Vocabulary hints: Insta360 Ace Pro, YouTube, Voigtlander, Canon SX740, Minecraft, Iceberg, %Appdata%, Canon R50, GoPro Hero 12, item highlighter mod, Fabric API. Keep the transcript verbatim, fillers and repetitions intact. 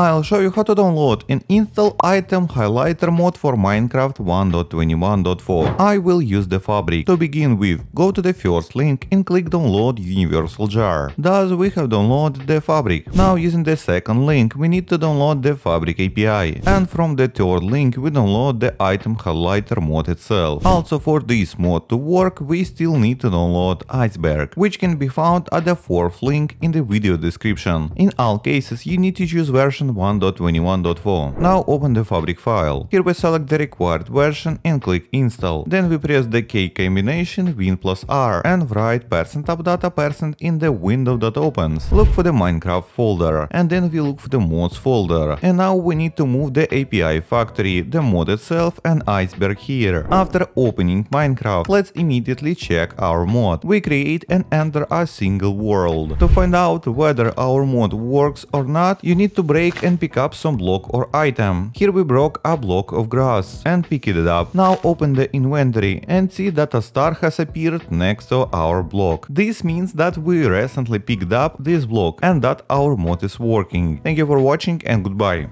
I'll show you how to download and install item highlighter mod for Minecraft one point twenty-one point four. I will use the Fabric. To begin with, go to the first link and click download universal jar. Thus we have downloaded the Fabric. Now using the second link we need to download the Fabric A P I. And from the third link we download the item highlighter mod itself. Also for this mod to work we still need to download Iceberg, which can be found at the fourth link in the video description. In all cases you need to choose version one point twenty-one point four. Now open the Fabric file. Here we select the required version and click install. Then we press the key combination Win plus R and write %appdata percent in the window that opens. Look for the Minecraft folder and then we look for the mods folder. And now we need to move the A P I factory, the mod itself and Iceberg here. After opening Minecraft, let's immediately check our mod. We create and enter a single world. To find out whether our mod works or not, you need to break and pick up some block or item. Here we broke a block of grass and picked it up. Now open the inventory and see that a star has appeared next to our block. This means that we recently picked up this block and that our mod is working. Thank you for watching and goodbye.